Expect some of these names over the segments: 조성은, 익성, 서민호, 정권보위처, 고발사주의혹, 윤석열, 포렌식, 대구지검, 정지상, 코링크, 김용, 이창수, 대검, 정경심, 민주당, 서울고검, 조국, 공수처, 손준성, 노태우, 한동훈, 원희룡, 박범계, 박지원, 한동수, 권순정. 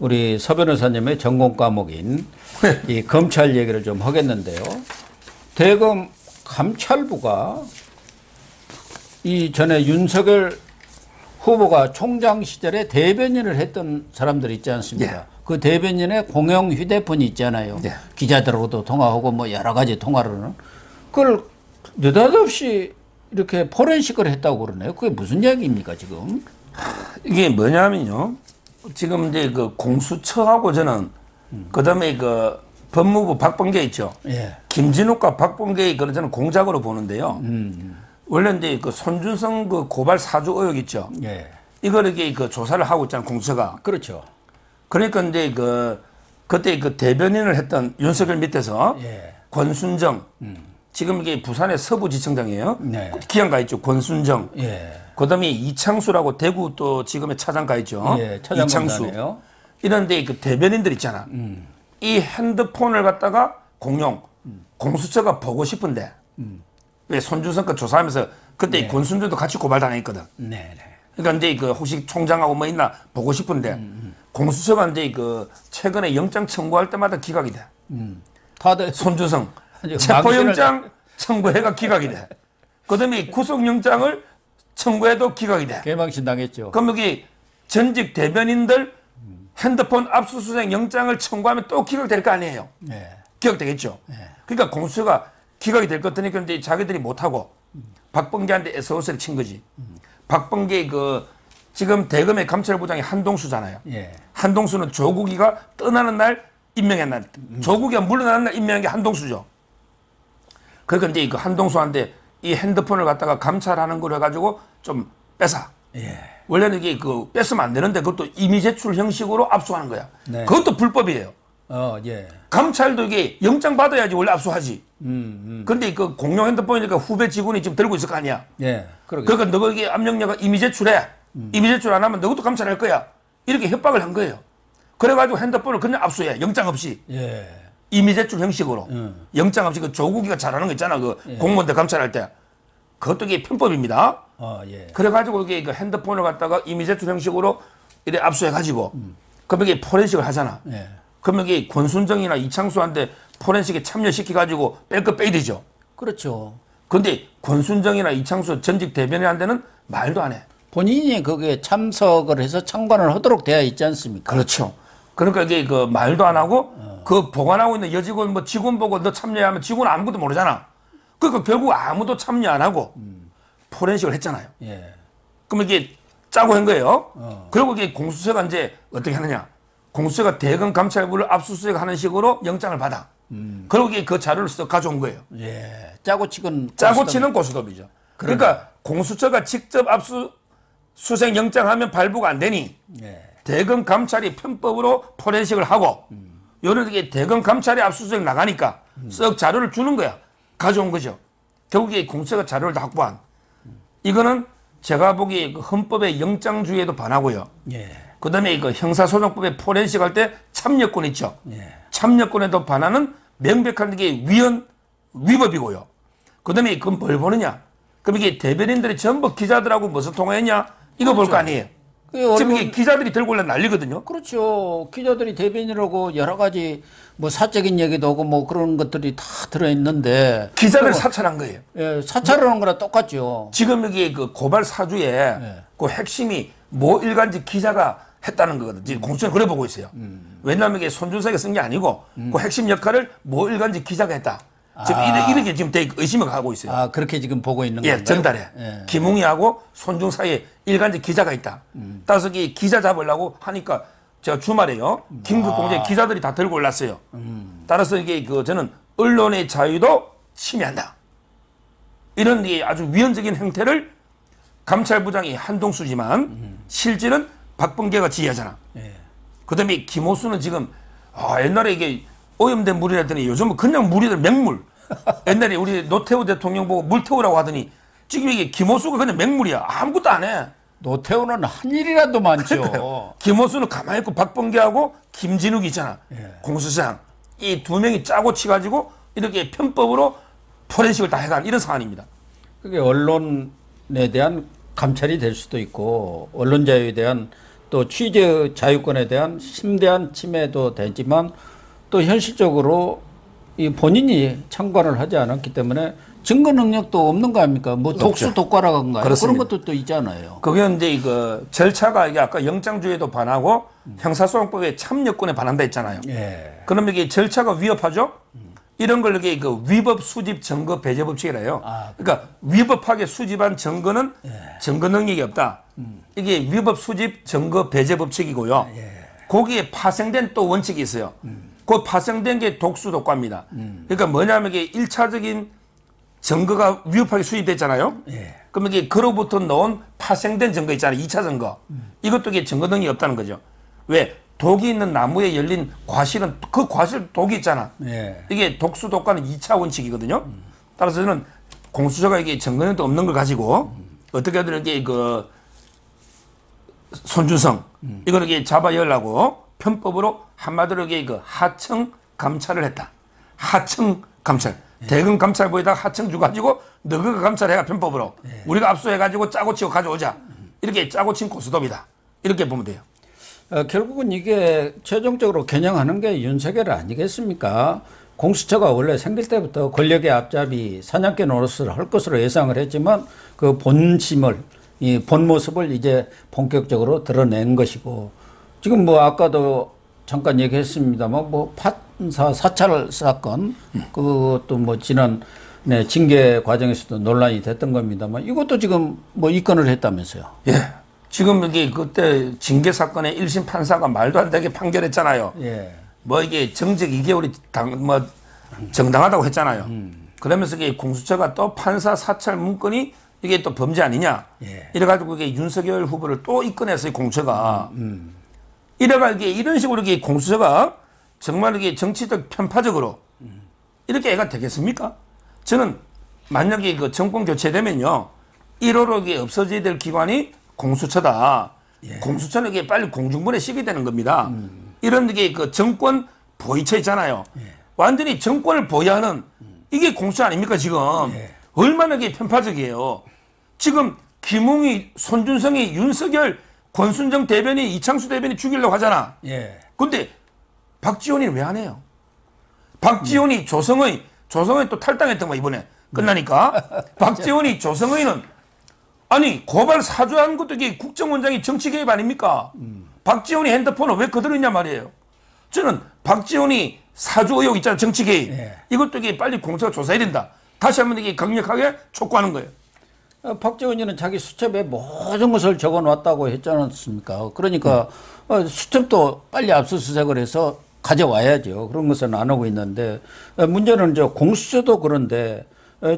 우리 서 변호사님의 전공 과목인 이 검찰 얘기를 좀 하겠는데요. 대검 감찰부가 이전에 윤석열 후보가 총장 시절에 대변인을 했던 사람들 있지 않습니까? 예. 그 대변인의 공용 휴대폰이 있잖아요. 예. 기자들하고도 통화하고 뭐 여러 가지 통화로는 그걸 느닷없이 이렇게 포렌식을 했다고 그러네요. 그게 무슨 이야기입니까 지금? 이게 뭐냐면요. 지금 이제 그 공수처하고 저는 그다음에 그 법무부 박범계 있죠. 예. 김진욱과 박범계의 그런 저는 공작으로 보는데요. 원래 이제 그 손준성 그 고발 사주 의혹 있죠. 예. 이걸 이렇게 그 조사를 하고 있잖아요, 공수처가. 그렇죠. 그러니까 이제 그 그때 그 대변인을 했던 윤석열 밑에서 예. 권순정 지금 이게 부산의 서부지청장이에요. 네. 기양 가 있죠, 권순정. 예. 그다음에 이창수라고 대구 또 지금의 차장 가 있죠. 예, 차장 이창수. 이런데 그 대변인들 있잖아. 이 핸드폰을 갖다가 공용 공수처가 보고 싶은데. 왜 손준성 거 조사하면서 그때 네. 권순정도 같이 고발당했거든. 네, 네. 그러니까 이제 그 혹시 총장하고 뭐 있나 보고 싶은데 공수처가 이제 그 최근에 영장 청구할 때마다 기각이 돼. 다들 손준성 체포영장 청구해가 기각이 돼. 그다음에 구속영장을 청구해도 기각이 돼. 개망신 당했죠. 그럼 여기 전직 대변인들 핸드폰 압수수색 영장을 청구하면 또 기각될 거 아니에요. 네. 기각되겠죠. 네. 그러니까 공수처가 기각이 될 것 같으니까 이제 자기들이 못하고 박범계한테 에스오스를 친 거지. 박범계 그 지금 대검의 감찰부장이 한동수잖아요. 예. 한동수는 조국이가 떠나는 날 임명한 날, 조국이가 물러나는 날 임명한 게 한동수죠. 그러니까 이제 그 한동수한테 이 핸드폰을 갖다가 감찰하는 걸 해가지고 좀 뺏어. 예. 원래는 이게 그 뺏으면 안 되는데 그것도 임의 제출 형식으로 압수하는 거야. 네. 그것도 불법이에요. 예. 감찰도 이게 영장 받아야지 원래 압수하지. 근데 그 공용 핸드폰이니까 후배 직원이 지금 들고 있을 거 아니야. 예. 그러니까 너가 이게 압력녀가 임의 제출해. 임의 제출 안 하면 너것도 감찰할 거야. 이렇게 협박을 한 거예요. 그래가지고 핸드폰을 그냥 압수해. 영장 없이. 예. 임의 제출 형식으로. 영장 없이 그 조국이가 잘하는 거 있잖아. 그 예. 공무원들 감찰할 때. 그것도 이게 편법입니다. 예. 그래가지고 이게 그 핸드폰을 갖다가 임의 제출 형식으로 이래 압수해가지고. 그럼 이게 포렌식을 하잖아. 예. 그러면 이게 권순정이나 이창수한테 포렌식에 참여시켜가지고 뺄 거 빼야 되죠. 그렇죠. 그런데 권순정이나 이창수 전직 대변인한테는 말도 안 해. 본인이 거기에 참석을 해서 참관을 하도록 되어 있지 않습니까? 그렇죠. 그러니까 이게 그 말도 안 하고 그 보관하고 있는 여직원 뭐 직원 보고 너 참여하면 직원 아무것도 모르잖아. 그러니까 결국 아무도 참여 안 하고 포렌식을 했잖아요. 예. 그럼 이게 짜고 한 거예요. 그리고 이게 공수처가 이제 어떻게 하느냐. 공수처가 대검 감찰부를 압수수색하는 식으로 영장을 받아. 그러기에 그 자료를 써 가져온 거예요. 예, 짜고 치는 고스톱이죠. 그러니까 공수처가 직접 압수수색 영장하면 발부가 안 되니 예. 대검 감찰이 편법으로 포렌식을 하고 요런 게 대검 감찰이 압수수색 나가니까 썩 자료를 주는 거야. 가져온 거죠. 결국에 공수처가 자료를 다 확보한. 이거는 제가 보기에 헌법의 영장주의에도 반하고요. 예. 그다음에 그 형사소송법에 포렌식 할 때 참여권 있죠. 예. 참여권에도 반하는 명백한 게 위법이고요. 그다음에 그건 뭘 보느냐. 그럼 이게 대변인들이 전부 기자들하고 무슨 통화했냐. 이거 그렇죠. 볼 거 아니에요. 지금 이게 기자들이 들고 올라 난리거든요. 그렇죠. 기자들이 대변인이라고 여러 가지 뭐 사적인 얘기도 하고 뭐 그런 것들이 다 들어있는데. 기자들 사찰한 거예요. 예, 사찰하는 거랑 똑같죠. 지금 여기 그 고발 사주에 예. 그 핵심이 모 일간지 기자가 했다는 거거든. 지금 공수처는 그래 보고 있어요. 왜냐하면 이게 손준성이 쓴 게 아니고 그 핵심 역할을 모 일간지 기자가 했다. 지금 이렇게 지금 되게 의심을 가고 있어요. 아 그렇게 지금 보고 있는 거예요. 예, 전달해. 예. 김웅이하고 손준 사이에 일간지 기자가 있다. 따라서 이 기자 잡으려고 하니까 제가 주말에요. 긴급 공제 기자들이 다 들고 올랐어요. 따라서 이게 그 저는 언론의 자유도 침해한다. 이런 이 아주 위헌적인 행태를. 감찰부장이 한동수지만 실질은 박범계가 지휘하잖아. 예. 그다음에 김호수는 지금 옛날에 이게 오염된 물이라 했더니 요즘은 그냥 물이 맹물. 옛날에 우리 노태우 대통령 보고 물태우라고 하더니 지금 이게 김호수가 그냥 맹물이야. 아무것도 안 해. 노태우는 한 일이라도 많죠. 김호수는 가만히 있고 박범계하고 김진욱이 있잖아. 예. 공수처장. 이 두 명이 짜고 치가지고 이렇게 편법으로 포렌식을 다 해간 이런 사안입니다. 그게 언론에 대한 감찰이 될 수도 있고 언론 자유에 대한 또 취재 자유권에 대한 심대한 침해도 되지만 또 현실적으로 이 본인이 참관을 하지 않았기 때문에 증거 능력도 없는 거 아닙니까? 뭐 독수 독과라고 한 거 아닙니까? 그런 것도 또 있잖아요. 그게 이제 그 절차가 이게 아까 영장주의에도 반하고 형사소송법의 참여권에 반한다 했잖아요. 예. 그러면 이게 절차가 위협하죠? 이런 걸 이게 그 위법 수집 증거 배제 법칙이라요. 아, 그러니까 위법하게 수집한 증거는 예. 증거 능력이 없다. 이게 위법 수집 증거 배제 법칙이고요. 예. 거기에 파생된 또 원칙이 있어요. 그 파생된 게 독수 독과입니다. 그러니까 뭐냐면 이게 1차적인 증거가 위협하게 수집됐잖아요. 예. 그러면 이게 그로부터 넣은 파생된 증거 있잖아요. 2차 증거. 이것도 이게 증거 능력이 없다는 거죠. 왜? 독이 있는 나무에 열린 과실은 그 과실 독이 있잖아. 예. 이게 독수 독과는 2차 원칙이거든요. 따라서 저는 공수처가 이게 증거도 없는 걸 가지고 어떻게 하든 이게 그 손준성 이걸 이게 잡아열라고 편법으로 한마디로 이게 그 하청 감찰을 했다. 하청 감찰. 예. 대금 감찰부에다 하청 주 가지고 너그가 감찰해가 편법으로 예. 우리가 압수해 가지고 짜고 치고 가져오자. 이렇게 짜고 친 고스톱이다. 이렇게 보면 돼요. 결국은 이게 최종적으로 겨냥하는 게 윤석열 아니겠습니까? 공수처가 원래 생길 때부터 권력의 앞잡이 사냥개 노릇을 할 것으로 예상을 했지만 그 본심을 이 본 모습을 이제 본격적으로 드러낸 것이고 지금 뭐 아까도 잠깐 얘기했습니다만 뭐 판사 사찰 사건 그것도 뭐 지난 네, 징계 과정에서도 논란이 됐던 겁니다만 이것도 지금 뭐 입건을 했다면서요? 예. 지금 이게 그때 징계 사건에 1심 판사가 말도 안 되게 판결했잖아요. 예. 뭐 이게 정직 2개월이 뭐 정당하다고 했잖아요. 그러면서 이게 공수처가 또 판사 사찰 문건이 이게 또 범죄 아니냐. 예. 이래가지고 이게 윤석열 후보를 또 입건했어요, 공처가. 이래가 이게 이런 식으로 이게 공수처가 정말 이게 정치적 편파적으로 이렇게 애가 되겠습니까? 저는 만약에 그 정권 교체되면요. 1호로 이게 없어져야 될 기관이 공수처다. 예. 공수처는 이게 빨리 공중분해 시켜야 되는 겁니다. 이런 게 그 정권 보위처 있잖아요. 예. 완전히 정권을 보유하는 이게 공수처 아닙니까 지금? 예. 얼마나 이게 편파적이에요. 지금 김용이, 손준성이, 윤석열, 권순정 대변인, 이창수 대변인 죽이려고 하잖아. 예. 근데 박지원이 왜 안 해요? 박지원이 조성의 또 탈당했던 거 이번에 끝나니까. 박지원이 조성의는 아니 고발 사주한 것도 이게 국정원장이 정치 개입 아닙니까? 박지원이 핸드폰을 왜 그대로 있냐 말이에요. 저는 박지원이 사주 의혹 있잖아요. 정치 개입. 예. 이것도 이게 빨리 공수처가 조사해야 된다. 다시 한번 이게 강력하게 촉구하는 거예요. 박지원이는 자기 수첩에 모든 것을 적어놨다고 했지 않습니까? 그러니까 수첩도 빨리 압수수색을 해서 가져와야죠. 그런 것은 안 하고 있는데 문제는 이제 공수처도 그런데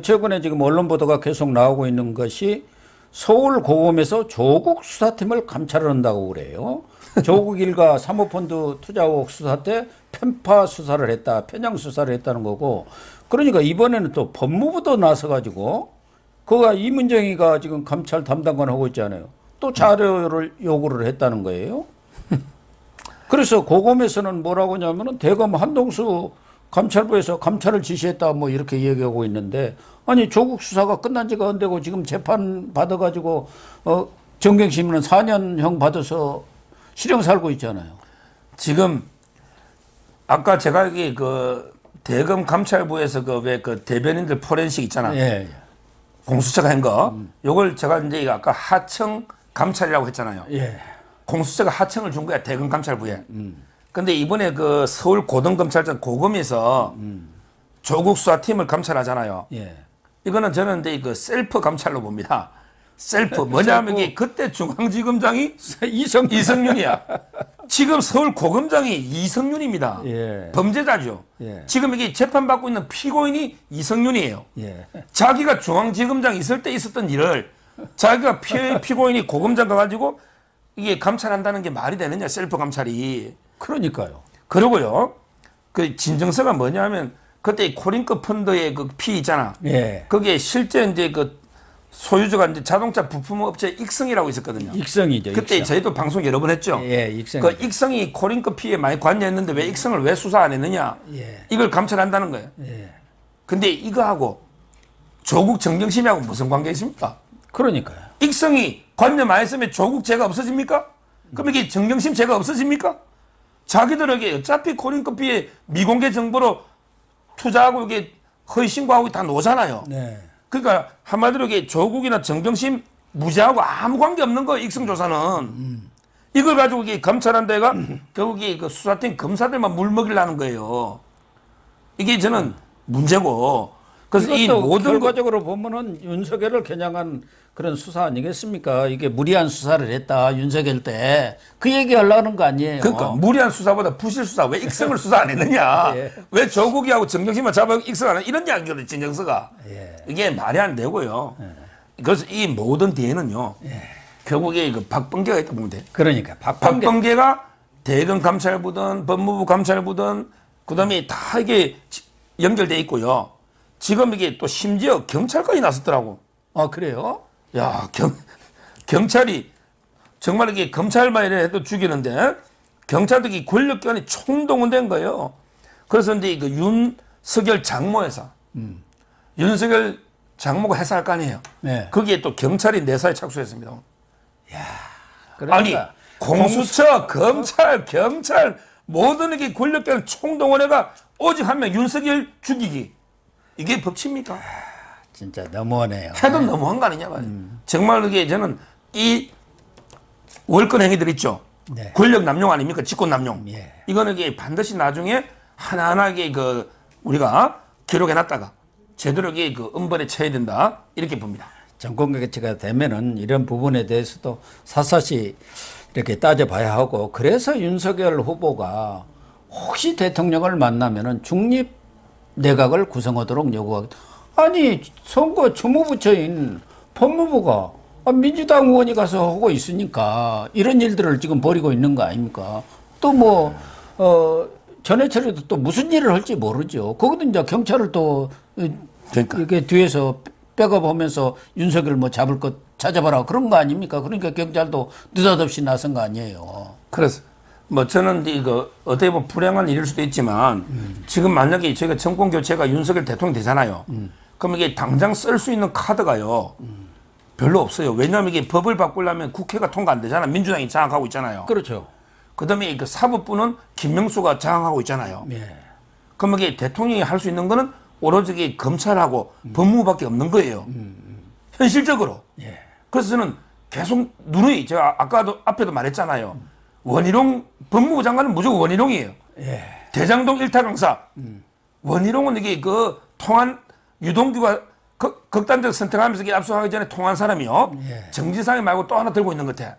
최근에 지금 언론 보도가 계속 나오고 있는 것이 서울고검에서 조국 수사팀을 감찰을 한다고 그래요. 조국 일가 사모펀드 투자 의혹 수사 때 편파 수사를 했다. 편향 수사를 했다는 거고 그러니까 이번에는 또 법무부도 나서가지고 그가 이문정이가 지금 감찰 담당관 하고 있잖아요. 또 자료를 요구를 했다는 거예요. 그래서 고검에서는 뭐라고 하냐면은 대검 한동수 감찰부에서 감찰을 지시했다 뭐 이렇게 얘기하고 있는데 아니 조국 수사가 끝난 지가 안 되고 지금 재판 받아가지고 정경심은 4년형 받아서 실형 살고 있잖아요. 지금 아까 제가 여기 그 대검 감찰부에서 그 왜 그 대변인들 포렌식 있잖아. 예, 예. 공수처가 한 거. 요걸 제가 이제 아까 하청 감찰이라고 했잖아요. 예. 공수처가 하청을 준 거야 대검 감찰부에. 근데 이번에 그 서울 고등검찰청 고검에서 조국 수사팀을 감찰하잖아요. 예. 이거는 저는 이제 그 셀프 감찰로 봅니다. 셀프. 뭐냐면 이게 그때 중앙지검장이 이성윤이야. 지금 서울 고검장이 이성윤입니다. 예. 범죄자죠. 예. 지금 이게 재판받고 있는 피고인이 이성윤이에요. 예. 자기가 중앙지검장 있을 때 있었던 일을 자기가 피고인이 고검장 가가지고 이게 감찰한다는 게 말이 되느냐 셀프 감찰이. 그러니까요. 그러고요. 그 진정서가 뭐냐면 그때 코링크 펀드의 그 피 있잖아. 예. 그게 실제 이제 그 소유주가 이제 자동차 부품업체 익성이라고 있었거든요. 익성이죠. 그때 익성. 저희도 방송 여러 번 했죠. 예, 익성. 그 익성이 코링크 피에 많이 관여했는데 왜 익성을 왜 수사 안 했느냐. 예. 이걸 감찰한다는 거예요. 예. 근데 이거하고 조국 정경심하고 무슨 관계 있습니까? 그러니까요. 익성이 관여 많이 했으면 조국 죄가 없어집니까? 그럼 이게 정경심 죄가 없어집니까? 자기들에게 어차피 코링커피에 미공개 정보로 투자하고 이게 허위 신고하고 다 놓잖아요. 네. 그러니까 한마디로 이게 조국이나 정경심 무죄하고 아무 관계 없는 거 익성 조사는 이걸 가지고 이게 검찰한 데가 결국 이 그 수사팀 검사들만 물 먹이려는 거예요. 이게 저는 문제고. 그래서 이 모든 결과적으로 보면은 윤석열을 겨냥한 그런 수사 아니겠습니까? 이게 무리한 수사를 했다 윤석열 때 그 얘기 하려는 거 아니에요? 그러니까 무리한 수사보다 부실 수사 왜 익성을 수사 안 했느냐? 예. 왜 조국이하고 정경심만 잡아 익성 안 해? 이런 이야기거든요 진정서가. 예. 이게 말이 안 되고요. 예. 그래서 이 모든 뒤에는요. 예. 결국에 그 박범계가 있다 보면 돼. 그러니까 박범계가 대검 감찰부든 법무부 감찰부든 그다음에 다 이게 연결돼 있고요. 지금 이게 또 심지어 경찰까지 나섰더라고. 아, 그래요? 야, 경찰이 정말 이게 검찰만 해도 죽이는데 경찰들이 권력기관이 총동원된 거예요. 그래서 이제 그 윤석열 장모 회사. 윤석열 장모가 회사할 거 아니에요. 네. 거기에 또 경찰이 내사에 착수했습니다. 야, 그러니까 아니, 공수처, 검찰, 경찰, 모든 이게 권력기관 총동원해가 오직 한 명 윤석열 죽이기. 이게 법치입니까? 아, 진짜 너무하네요. 해도 너무한 거 아니냐 말이에요. 정말 이게 저는 이 월권 행위들 있죠. 네. 권력 남용 아닙니까? 직권 남용. 예. 이거는 이게 반드시 나중에 하나하나게 그 우리가 기록해놨다가 제대로 그 엄벌에 처해야 된다 이렇게 봅니다. 정권 교체가 되면은 이런 부분에 대해서도 샅샅이 이렇게 따져봐야 하고 그래서 윤석열 후보가 혹시 대통령을 만나면은 중립 내각을 구성하도록 요구하겠다. 아니 선거 주무부처인 법무부가 민주당 의원이 가서 하고 있으니까 이런 일들을 지금 벌이고 있는 거 아닙니까? 또 뭐 전해철에도 또 무슨 일을 할지 모르죠. 거기도 이제 경찰을 또 그러니까. 이렇게 뒤에서 백업하면서 윤석열 뭐 잡을 것 찾아봐라 그런 거 아닙니까? 그러니까 경찰도 느닷없이 나선 거 아니에요. 그래서. 뭐 저는 이거 어떻게 보면 불행한 일일 수도 있지만 지금 만약에 저희가 정권 교체가 윤석열 대통령 되잖아요. 그럼 이게 당장 쓸 수 있는 카드가요. 별로 없어요. 왜냐하면 이게 법을 바꾸려면 국회가 통과 안 되잖아. 민주당이 장악하고 있잖아요. 그렇죠. 그다음에 그 사법부는 김명수가 장악하고 있잖아요. 예. 그럼 이게 대통령이 할 수 있는 거는 오로지 검찰하고 법무부밖에 없는 거예요. 현실적으로. 예. 그래서 저는 계속 누누이 제가 아까도 앞에도 말했잖아요. 원희룡 법무부 장관은 무조건 원희룡이에요. 예. 대장동 일타 강사. 원희룡은 이게 그 통한 유동규가 극단적 선택하면서 이게 압수하기 전에 통한 사람이요. 예. 정지상이 말고 또 하나 들고 있는 것 같아.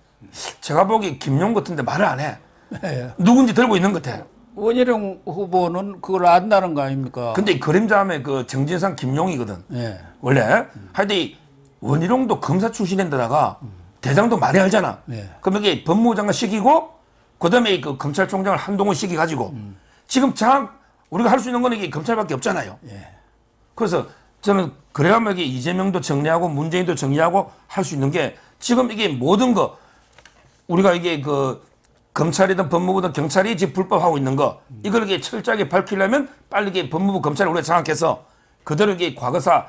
제가 보기 김용 같은데 말을 안 해. 예. 누군지 들고 있는 것 같아. 원희룡 후보는 그걸 안다는 거 아닙니까? 근데 그림자함의 그 정지상 김용이거든. 예. 원래 하여튼 원희룡도 검사 출신인 데다가. 대장도 많이 알잖아. 네. 그럼 여기 법무부장관 시키고, 그 다음에 그 검찰총장을 한동훈 시켜가지고, 지금 우리가 할 수 있는 건 이게 검찰밖에 없잖아요. 네. 그래서 저는 그래야만 이재명도 정리하고 문재인도 정리하고 할 수 있는 게 지금 이게 모든 거, 우리가 이게 그 검찰이든 법무부든 경찰이 지금 불법하고 있는 거, 이걸 이게 철저하게 밝히려면 빨리 이게 법무부 검찰을 우리가 장악해서 그대로 이게 과거사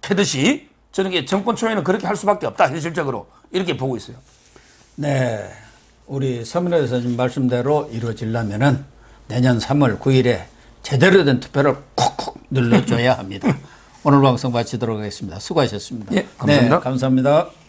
캐듯이 저는 이게 정권 초에는 그렇게 할 수밖에 없다 현실적으로 이렇게 보고 있어요. 네, 우리 서민호 선생님 말씀대로 이루어지려면은 내년 3월 9일에 제대로 된 투표를 콕콕 눌러줘야 합니다. 오늘 방송 마치도록 하겠습니다. 수고하셨습니다. 예, 감사합니다. 네, 감사합니다.